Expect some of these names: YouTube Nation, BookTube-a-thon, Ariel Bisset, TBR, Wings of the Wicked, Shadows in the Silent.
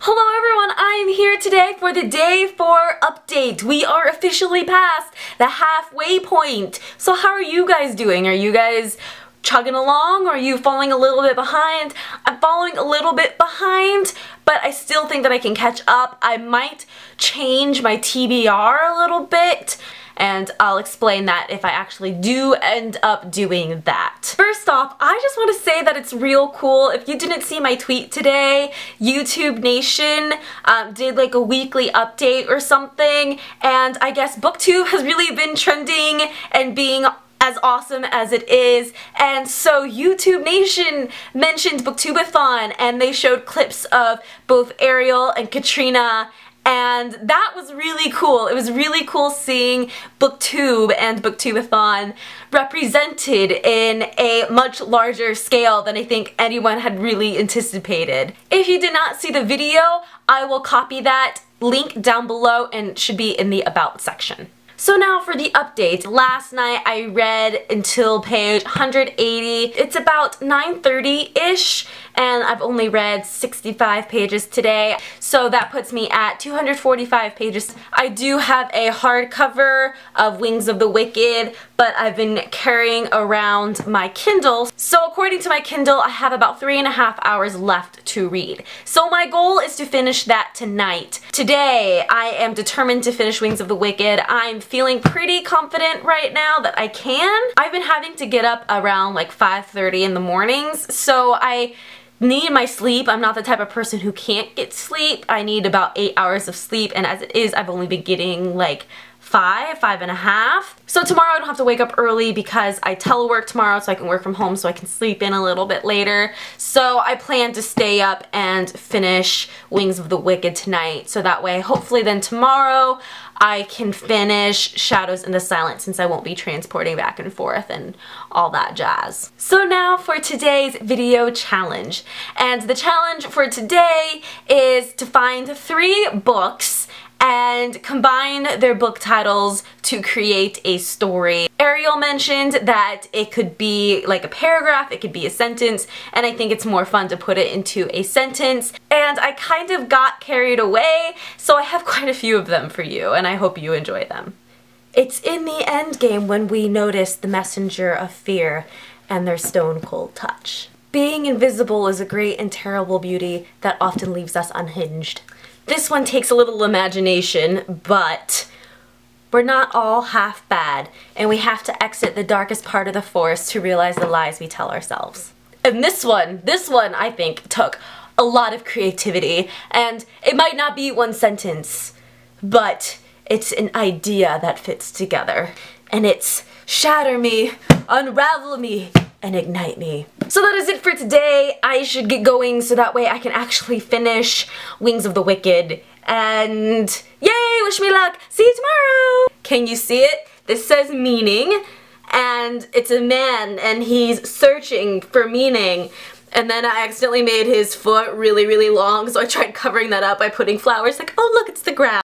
Hello everyone, I am here today for the day 4 update. We are officially past the halfway point. So how are you guys doing? Are you guys chugging along? Or are you falling a little bit behind? I'm falling a little bit behind, but I still think that I can catch up. I might change my TBR a little bit, and I'll explain that if I actually do end up doing that. First off, I just want to say that it's real cool. If you didn't see my tweet today, YouTube Nation did like a weekly update or something, and I guess BookTube has really been trending and being as awesome as it is, and so YouTube Nation mentioned BookTube-a-thon, and they showed clips of both Ariel and Katrina, and that was really cool. It was really cool seeing BookTube and BookTube-a-thon represented in a much larger scale than I think anyone had really anticipated. If you did not see the video, I will copy that link down below and should be in the About section. So now for the update. Last night I read until page 180. It's about 9:30-ish, and I've only read 65 pages today, so that puts me at 245 pages. I do have a hardcover of Wings of the Wicked, but I've been carrying around my Kindle. So according to my Kindle, I have about 3.5 hours left to read. So my goal is to finish that tonight. Today, I am determined to finish Wings of the Wicked. I'm feeling pretty confident right now that I can. I've been having to get up around like 5:30 in the mornings, so I need my sleep. I'm not the type of person who can't get sleep. I need about 8 hours of sleep, and as it is, I've only been getting like five and a half. So tomorrow I don't have to wake up early because I telework tomorrow, so I can work from home, so I can sleep in a little bit later. So I plan to stay up and finish Wings of the Wicked tonight, so that way hopefully then tomorrow I can finish Shadows in the Silent, since I won't be transporting back and forth and all that jazz. So now for today's video challenge. And the challenge for today is to find 3 books and combine their book titles to create a story. Ariel mentioned that it could be like a paragraph, it could be a sentence, and I think it's more fun to put it into a sentence. And I kind of got carried away, so I have quite a few of them for you, and I hope you enjoy them. It's in the end game when we notice the messenger of fear and their stone-cold touch. Being invisible is a great and terrible beauty that often leaves us unhinged. This one takes a little imagination, but we're not all half bad, and we have to exit the darkest part of the forest to realize the lies we tell ourselves. And this one I think took a lot of creativity, and it might not be one sentence, but it's an idea that fits together, and it's shatter me, unravel me, and ignite me. So that is it for today. I should get going so that way I can actually finish Wings of the Wicked. And yay, wish me luck. See you tomorrow. Can you see it? This says meaning, and it's a man, and he's searching for meaning. And then I accidentally made his foot really, really long, so I tried covering that up by putting flowers like, oh look, it's the grass.